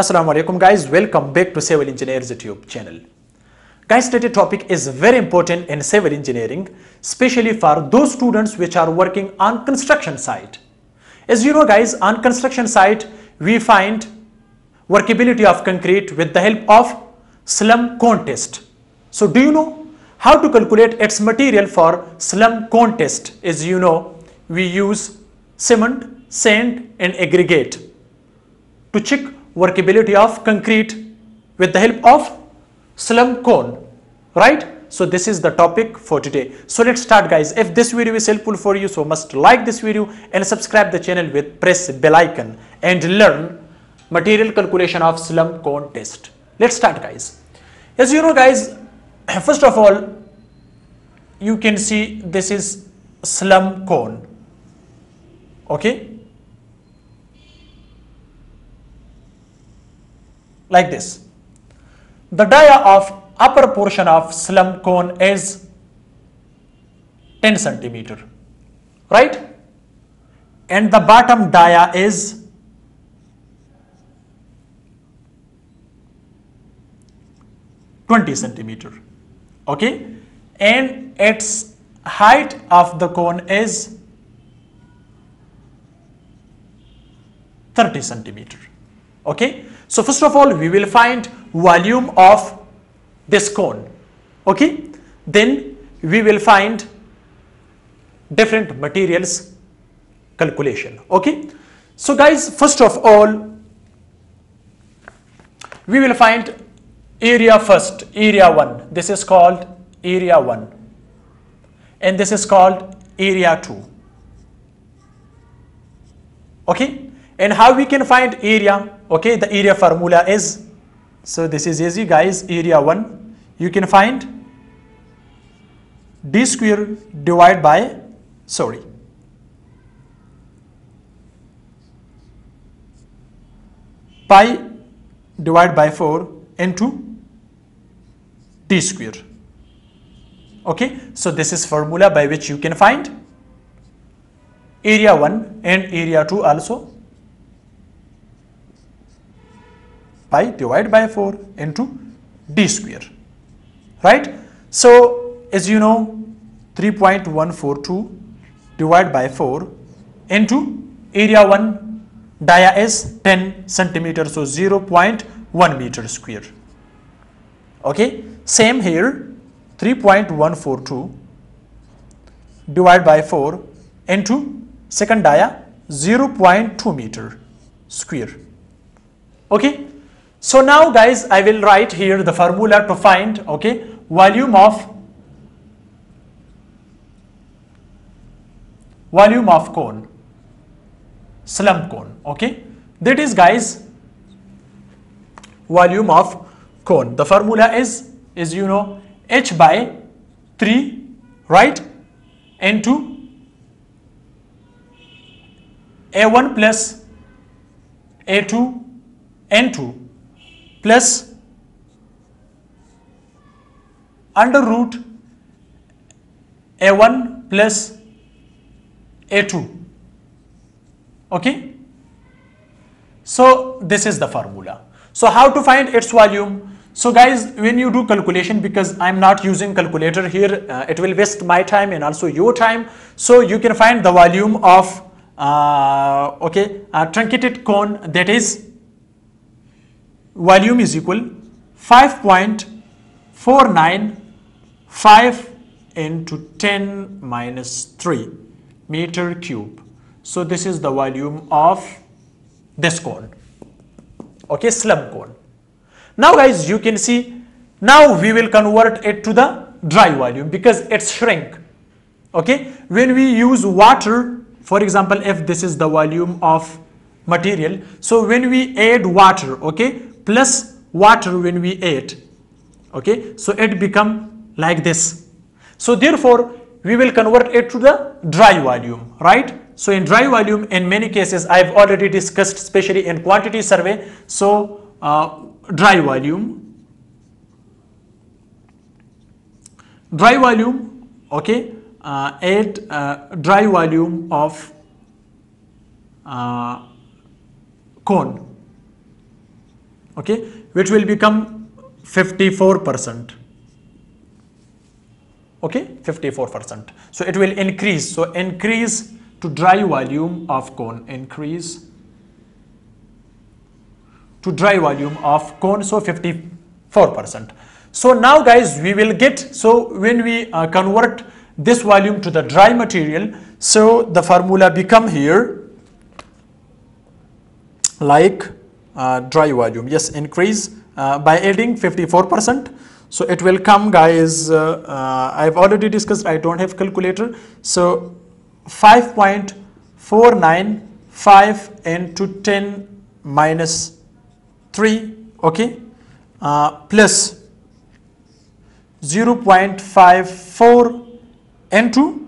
Assalamu alaikum guys, welcome back to Civil Engineers YouTube channel. Guys, today's topic is very important in civil engineering, especially for those students which are working on construction site. As you know guys, on construction site we find workability of concrete with the help of slump cone test. So do you know how to calculate its material for slump cone test? As you know, we use cement, sand and aggregate to check workability of concrete with the help of slump cone, right? So this is the topic for today. So let's start guys. If this video is helpful for you, so must like this video and subscribe the channel with press bell icon and learn material calculation of slump cone test. Let's start guys. As you know guys, first of all you can see this is slump cone, okay, like this. The dia of upper portion of slump cone is 10 centimeter, right? And the bottom dia is 20 centimeter, okay? And its height of the cone is 30 centimeter, okay? So first of all, we will find volume of this cone, okay? Then we will find different materials calculation, okay? So guys, first of all, we will find area first, area 1. This is called area 1 and this is called area 2, okay? And how we can find area? Okay, the area formula is, so this is easy guys, area 1 you can find d square divided by, sorry, pi divided by 4 into d square, okay? So this is formula by which you can find area 1 and area 2 also. Pi divided by 4 into d square, right? So as you know, 3.142 divided by 4 into area 1, dia is 10 centimeters, so 0.1 meter square, okay? Same here, 3.142 divided by 4 into second dia, 0.2 meter square, okay? So now guys, I will write here the formula to find, okay, volume of cone, slump cone, okay? That is guys, volume of cone. The formula is, as you know, h by 3, right, into A1 plus A2 N2 plus under root A1 plus A2, okay? So this is the formula. So how to find its volume? So guys, when you do calculation, because I am not using calculator here, it will waste my time and also your time. So you can find the volume of truncated cone, that is volume is equal 5.495 into 10 minus 3 meter cube. So this is the volume of this cone, okay, slump cone. Now guys, you can see, now we will convert it to the dry volume because it's shrink, okay? When we use water, for example, if this is the volume of material, so when we add water, okay, plus water when we add, okay, so it become like this. So therefore we will convert it to the dry volume, right? So in dry volume, in many cases I've already discussed, especially in quantity survey. So dry volume, okay, add dry volume of cone, okay, which will become 54%. Okay, 54%. So it will increase. So increase to dry volume of cone, increase to dry volume of cone. So 54%. So now guys, we will get, so when we convert this volume to the dry material, so the formula become here like dry volume, yes, increase by adding 54%. So it will come guys, I've already discussed, I don't have calculator, so 5.495 into 10 minus 3, okay, plus 0.54 into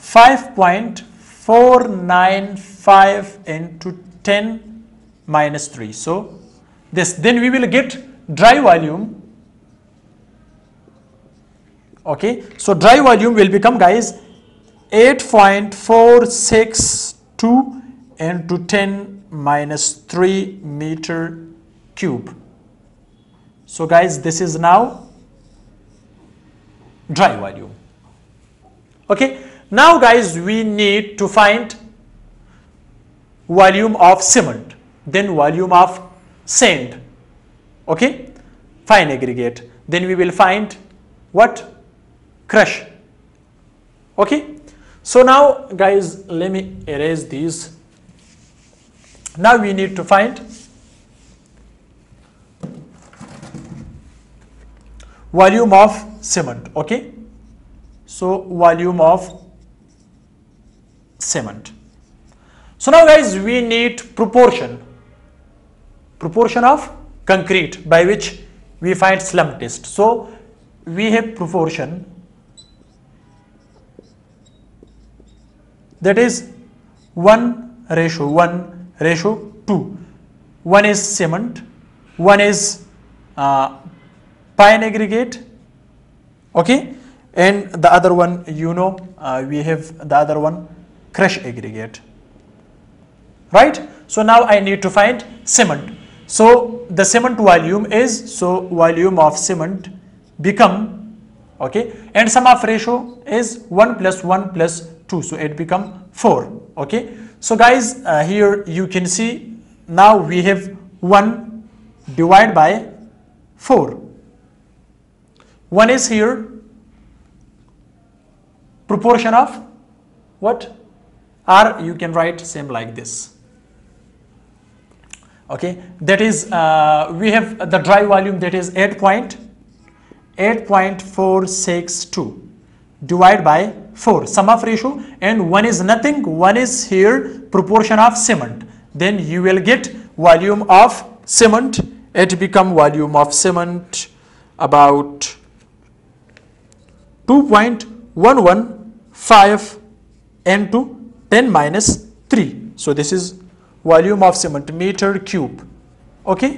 5.495 into 10 minus 3. So this, then we will get dry volume. Okay, so dry volume will become guys 8.462 into 10 minus 3 meter cube. So guys, this is now dry volume. Okay, now guys, we need to find volume of cement, then volume of sand, okay, fine aggregate, then we will find what? Crush. Okay, so now guys, let me erase these. Now we need to find volume of cement. Okay, so volume of cement. So now guys, we need proportion of concrete, by which we find slump test. So we have proportion, that is 1:1:2. One is cement, one is fine aggregate, okay, and the other one, you know, we have the other one, crush aggregate, right? So now I need to find cement. So the cement volume is, so volume of cement become, okay, and sum of ratio is 1 + 1 + 2, so it become 4. Okay, so guys, here you can see now we have 1 divided by 4. 1 is here proportion of what? Or you can write same like this. Okay, that is, we have the dry volume, that is 8.462 divided by 4, sum of ratio, and 1 is nothing, 1 is here proportion of cement. Then you will get volume of cement. It become volume of cement about 2.115 into 10 minus 3. So this is volume of cement, meter cube. Okay,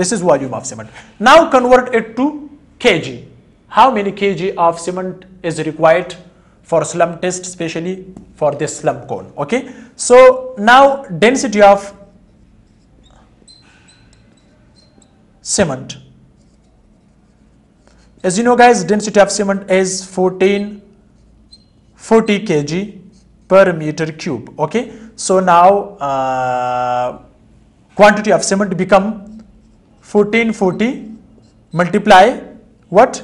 this is volume of cement. Now convert it to kg. How many kg of cement is required for slump test, especially for this slump cone? Okay, so now density of cement, as you know guys, density of cement is 40 kg per meter cube. Okay, so now quantity of cement become 1440 multiply what?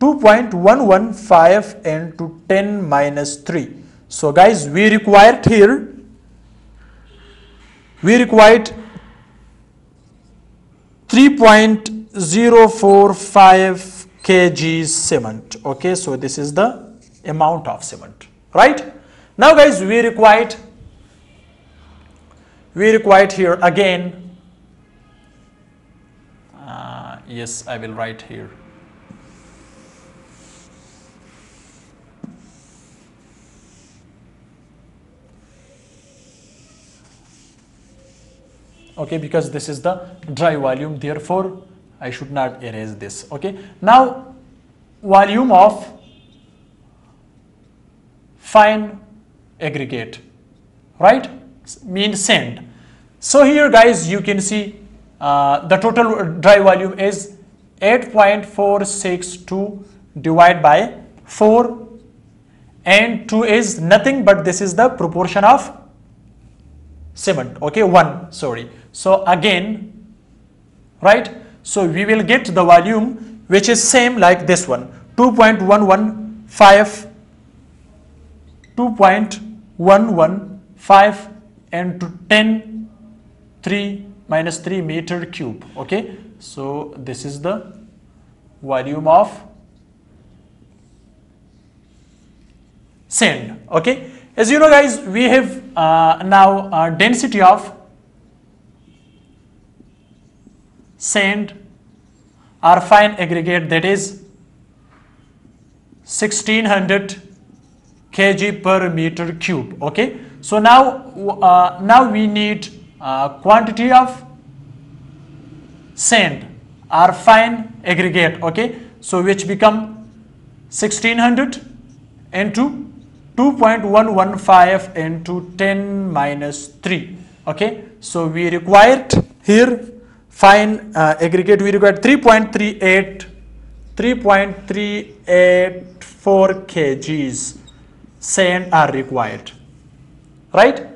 2.115 into 10 minus 3. So guys, we required here, we required 3.045 kg cement. Okay, so this is the amount of cement, right? Now guys, we required here again, yes, I will write here. Okay, because this is the dry volume, therefore I should not erase this. Okay, now volume of fine aggregate, right, means sand. So here guys, you can see the total dry volume is 8.462 divided by 4, and 2 is nothing but this is the proportion of cement, okay, 1, sorry. So again, right, so we will get the volume which is same like this one, 2.115 and 10 minus 3 meter cube, okay. So this is the volume of sand, okay. As you know guys, we have now a density of sand or fine aggregate, that is 1600 kg per meter cube, okay. So now we need quantity of sand or fine aggregate, okay, so which become 1600 into 2.115 into 10 minus 3, okay. So we required here fine aggregate, we required 3.384 kgs sand are required, right.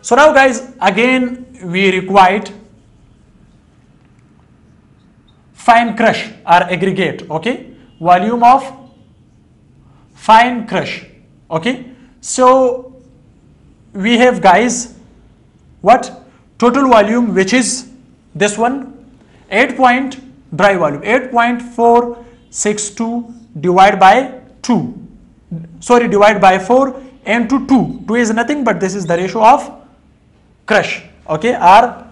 So now guys, again we required fine crush or aggregate, okay, volume of fine crush, okay. So we have guys what total volume, which is this one, 8.462 divided by 2, sorry, divided by 4 and to 2 is nothing but this is the ratio of crush, okay, or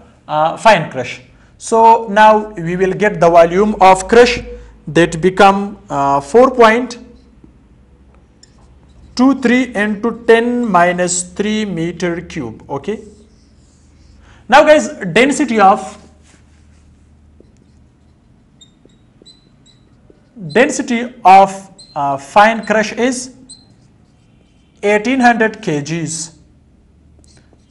fine crush. So now we will get the volume of crush, that become 4.23 into 10 minus 3 meter cube, okay. Now guys, density of fine crush is 1800 kgs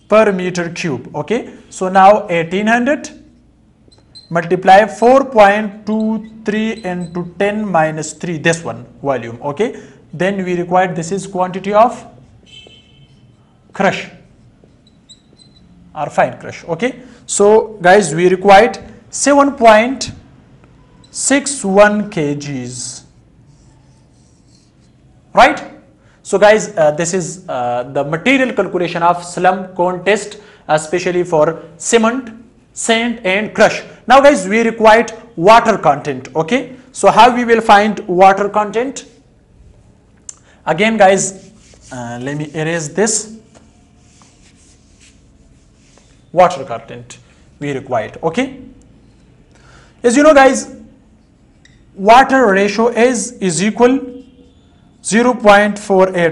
per meter cube, okay. So now 1800 multiply 4.23 into 10 minus 3, this one volume, okay. Then we required this is quantity of crush or fine crush, okay. So guys, we required 7.61 kgs, right. So guys, this is the material calculation of slump cone test, especially for cement, sand and crush. Now guys, we required water content, okay. So how we will find water content? Again guys, let me erase this. Water content we required, okay. As you know guys, water ratio is equal 0.48,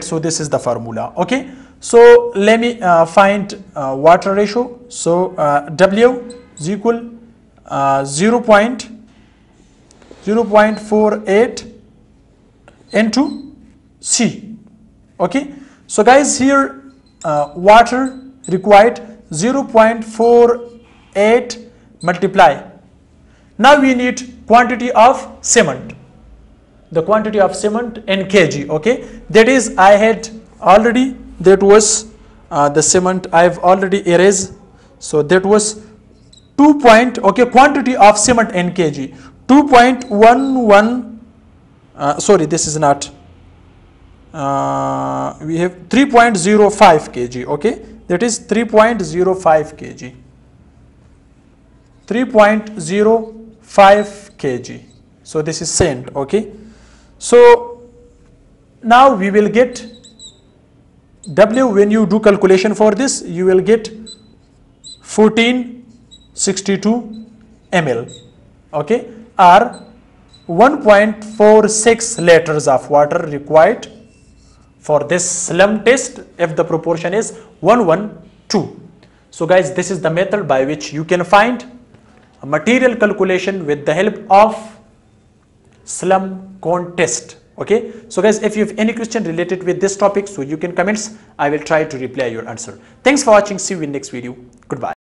so this is the formula, okay. So let me find water ratio. So W is equal 0.48 into C, okay. So guys, here water required 0.48 multiply. Now we need quantity of cement, the quantity of cement in kg, okay. That is, I had already, that was the cement I have already erased. So that was quantity of cement in kg 2.11, sorry, this is not, we have 3.05 kg, okay, that is 3.05 kg, so this is sand, okay. So now we will get W, when you do calculation for this, you will get 1462 ml, okay, or 1.46 liters of water required for this slump test if the proportion is 1:1:2. So guys, this is the method by which you can find a material calculation with the help of slump cone test, okay. So guys, if you have any question related with this topic, so you can comments, I will try to reply your answer. Thanks for watching, see you in next video, goodbye.